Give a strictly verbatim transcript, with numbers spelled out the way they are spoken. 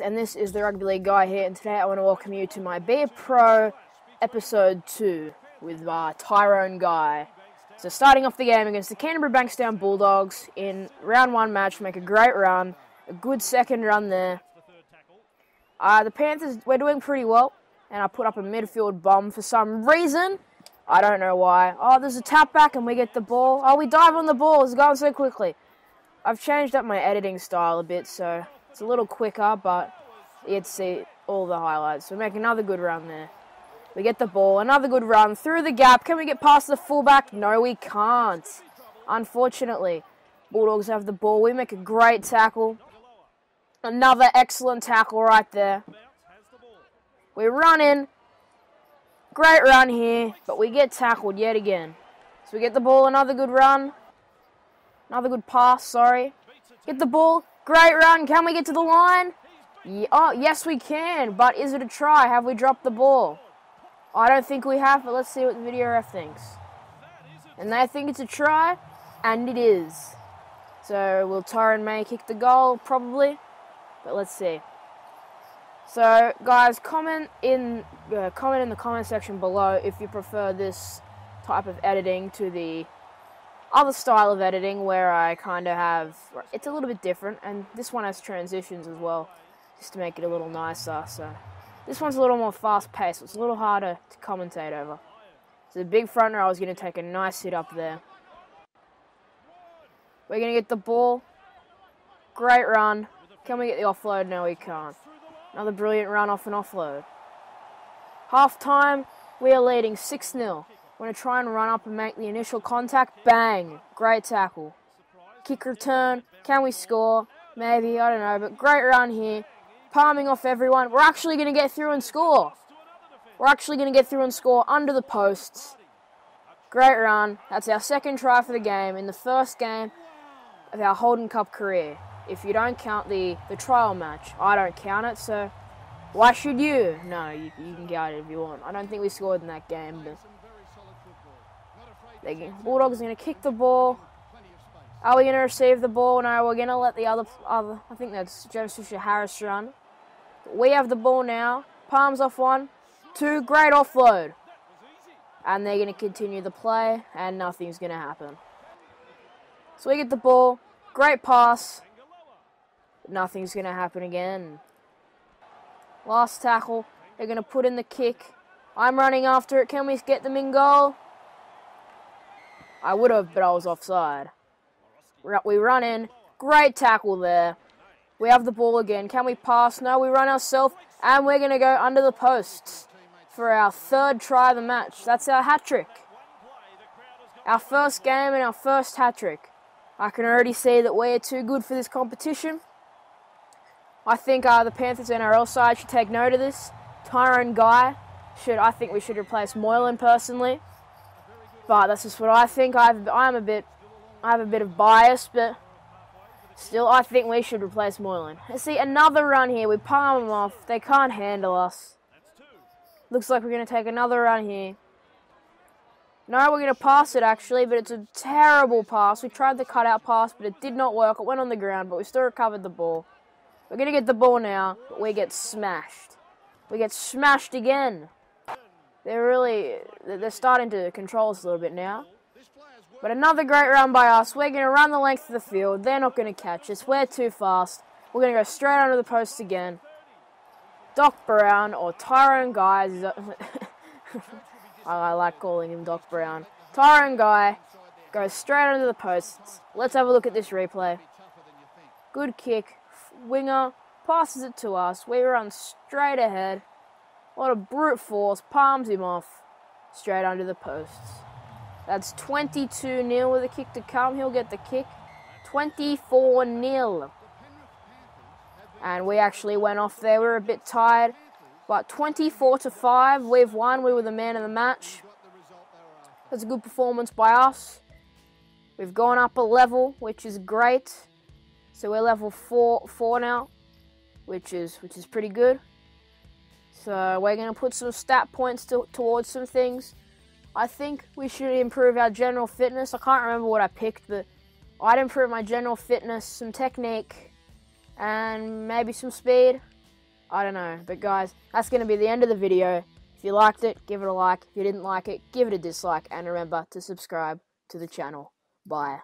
And this is the Rugby League Guy here, and today I want to welcome you to my Be a Pro episode two with uh, Tyrone Guy. So starting off the game against the Canterbury-Bankstown Bulldogs in round one match, make a great run, a good second run there. Uh, the Panthers, we're doing pretty well, and I put up a midfield bomb for some reason. I don't know why. Oh, there's a tap back and we get the ball. Oh, we dive on the ball. It's going so quickly. I've changed up my editing style a bit, so it's a little quicker, but you'd see all the highlights. We make another good run there. We get the ball, another good run, through the gap. Can we get past the fullback? No, we can't. Unfortunately, Bulldogs have the ball. We make a great tackle. Another excellent tackle right there. We run in. Great run here, but we get tackled yet again. So we get the ball, another good run. Another good pass, sorry. Get the ball. Great run. Can we get to the line? Yeah, oh, yes, we can. But is it a try? Have we dropped the ball? I don't think we have, but let's see what the video ref thinks. And they think it's a try, and it is. So will Tyrone May kick the goal? Probably. But let's see. So, guys, comment in, uh, comment in the comment section below if you prefer this type of editing to the other style of editing where I kind of have, it's a little bit different, and this one has transitions as well, just to make it a little nicer. So this one's a little more fast paced, so it's a little harder to commentate over. So the big front row is going to take a nice hit up there. We're going to get the ball. Great run. Can we get the offload? No, we can't. Another brilliant run off an offload. Half time, we are leading six nil. We're going to try and run up and make the initial contact. Bang. Great tackle. Kick return. Can we score? Maybe. I don't know. But great run here. Palming off everyone. We're actually going to get through and score. We're actually going to get through and score under the posts. Great run. That's our second try for the game in the first game of our Holden Cup career. If you don't count the, the trial match, I don't count it. So why should you? No, you, you can count it if you want. I don't think we scored in that game, but Bulldogs are going to kick the ball. Are we going to receive the ball? No, we're going to let the other, other... I think that's James Fisher Harris run. But we have the ball now. Palms off one. Two. Great offload. And they're going to continue the play, and nothing's going to happen. So we get the ball. Great pass. Nothing's going to happen again. Last tackle. They're going to put in the kick. I'm running after it. Can we get them in goal? I would have, but I was offside. We run in. Great tackle there. We have the ball again. Can we pass? No, we run ourselves. And we're going to go under the posts for our third try of the match. That's our hat-trick. Our first game and our first hat-trick. I can already see that we're too good for this competition. I think uh, the Panthers N R L side should take note of this. Tyrone Guy should. I think we should replace Moylan personally. But that's just what I think. I've, I'm a bit, I have a bit of bias, but still, I think we should replace Moylan. Let's see another run here. We palm them off. They can't handle us. Looks like we're going to take another run here. No, we're going to pass it actually, but it's a terrible pass. We tried the cutout pass, but it did not work. It went on the ground, but we still recovered the ball. We're going to get the ball now, but we get smashed. We get smashed again. They're really, they're starting to control us a little bit now. But another great run by us. We're going to run the length of the field. They're not going to catch us. We're too fast. We're going to go straight under the post again. Doc Brown, or Tyrone Guy. I like calling him Doc Brown. Tyrone Guy goes straight under the posts. Let's have a look at this replay. Good kick. Winger passes it to us. We run straight ahead. What a brute force. Palms him off. Straight under the posts. That's twenty-two nil with a kick to come. He'll get the kick. twenty-four nil. And we actually went off there. We were a bit tired. But twenty-four to five, we've won. We were the man of the match. That's a good performance by us. We've gone up a level, which is great. So we're level four, four now, which is which is pretty good. So we're going to put some stat points to, towards some things. I think we should improve our general fitness. I can't remember what I picked, but I'd improve my general fitness, some technique, and maybe some speed. I don't know. But guys, that's going to be the end of the video. If you liked it, give it a like. If you didn't like it, give it a dislike. And remember to subscribe to the channel. Bye.